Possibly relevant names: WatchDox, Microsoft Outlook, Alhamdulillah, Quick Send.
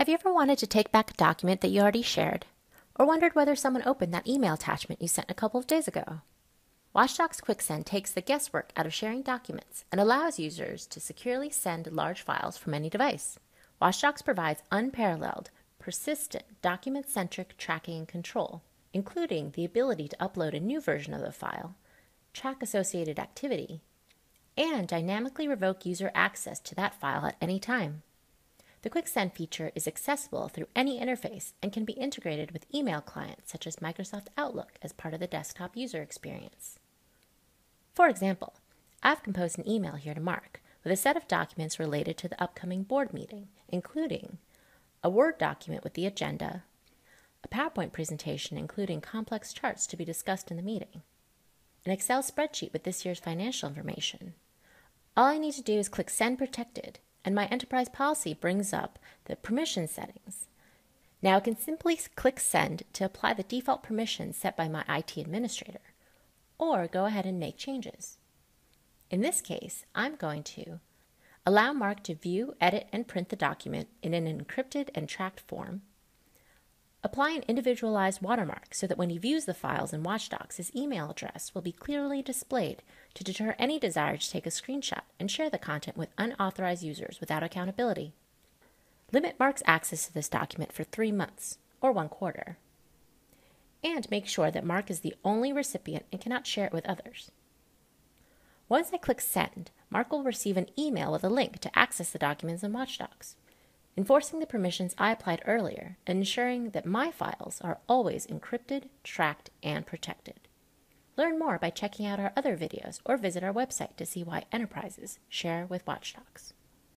Have you ever wanted to take back a document that you already shared, or wondered whether someone opened that email attachment you sent a couple of days ago? WatchDox Quick Send takes the guesswork out of sharing documents and allows users to securely send large files from any device. WatchDox provides unparalleled, persistent, document-centric tracking and control, including the ability to upload a new version of the file, track associated activity, and dynamically revoke user access to that file at any time. The Quick Send feature is accessible through any interface and can be integrated with email clients such as Microsoft Outlook as part of the desktop user experience. For example, I've composed an email here to Mark with a set of documents related to the upcoming board meeting, including a Word document with the agenda, a PowerPoint presentation including complex charts to be discussed in the meeting, an Excel spreadsheet with this year's financial information. All I need to do is click Send Protected, and my enterprise policy brings up the permission settings. Now I can simply click Send to apply the default permissions set by my IT administrator, or go ahead and make changes. In this case, I'm going to allow Mark to view, edit, and print the document in an encrypted and tracked form, apply an individualized watermark so that when he views the files in WatchDox, his email address will be clearly displayed to deter any desire to take a screenshot and share the content with unauthorized users without accountability. Limit Mark's access to this document for 3 months, or 1 quarter, and make sure that Mark is the only recipient and cannot share it with others. Once I click Send, Mark will receive an email with a link to access the documents in WatchDox, enforcing the permissions I applied earlier and ensuring that my files are always encrypted, tracked, and protected. Learn more by checking out our other videos or visit our website to see why enterprises share with WatchDox.